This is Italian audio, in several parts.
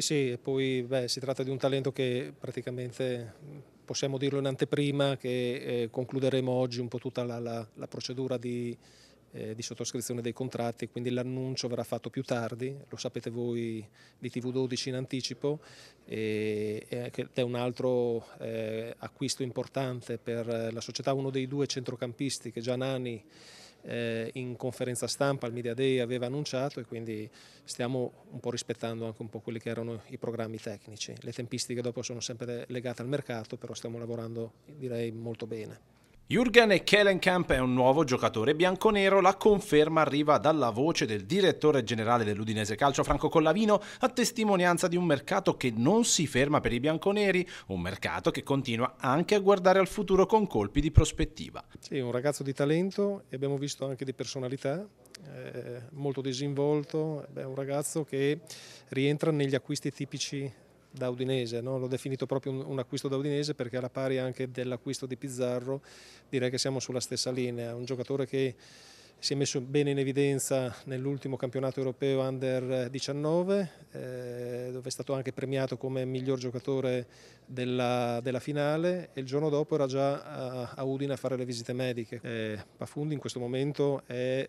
Sì, poi si tratta di un talento che praticamente possiamo dirlo in anteprima che concluderemo oggi un po' tutta la procedura di sottoscrizione dei contratti, quindi l'annuncio verrà fatto più tardi, lo sapete voi di TV12 in anticipo ed è un altro acquisto importante per la società, uno dei due centrocampisti che già Nani in conferenza stampa al Media Day aveva annunciato e quindi stiamo un po' rispettando anche un po' quelli che erano i programmi tecnici. Le tempistiche dopo sono sempre legate al mercato, però stiamo lavorando direi molto bene. Jurgen Ekkelenkamp è un nuovo giocatore bianconero, la conferma arriva dalla voce del direttore generale dell'Udinese Calcio Franco Collavino, a testimonianza di un mercato che non si ferma per i bianconeri, un mercato che continua anche a guardare al futuro con colpi di prospettiva. Sì, un ragazzo di talento e abbiamo visto anche di personalità, molto disinvolto, è un ragazzo che rientra negli acquisti tipici da udinese, no? L'ho definito proprio un acquisto da udinese perché alla pari anche dell'acquisto di Pizzarro direi che siamo sulla stessa linea, un giocatore che si è messo bene in evidenza nell'ultimo campionato europeo Under 19 dove è stato anche premiato come miglior giocatore della finale e il giorno dopo era già a Udine a fare le visite mediche. Pafundi in questo momento è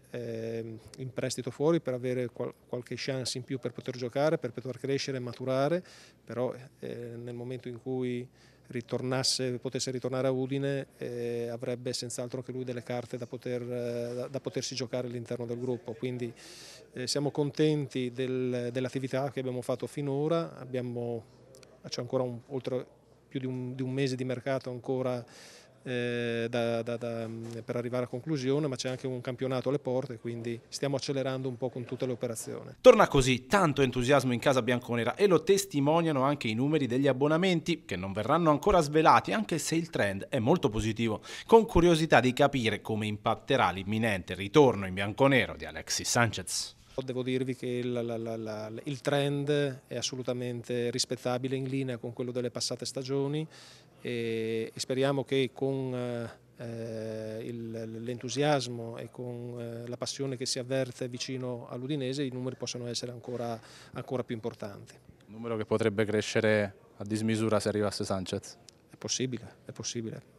in prestito fuori per avere qualche chance in più per poter giocare, per poter crescere e maturare, però nel momento in cui potesse ritornare a Udine avrebbe senz'altro anche lui delle carte da potersi giocare all'interno del gruppo, quindi siamo contenti dell'attività che abbiamo fatto finora, c'è ancora più di un mese di mercato ancora per arrivare a conclusione, ma c'è anche un campionato alle porte, quindi stiamo accelerando un po' con tutte le operazioni. Torna così tanto entusiasmo in casa bianconera e lo testimoniano anche i numeri degli abbonamenti che non verranno ancora svelati, anche se il trend è molto positivo, con curiosità di capire come impatterà l'imminente ritorno in bianconero di Alexis Sanchez. Devo dirvi che il trend è assolutamente rispettabile, in linea con quello delle passate stagioni e speriamo che con l'entusiasmo e con la passione che si avverte vicino all'Udinese i numeri possano essere ancora più importanti. Un numero che potrebbe crescere a dismisura se arrivasse Sanchez? È possibile, è possibile.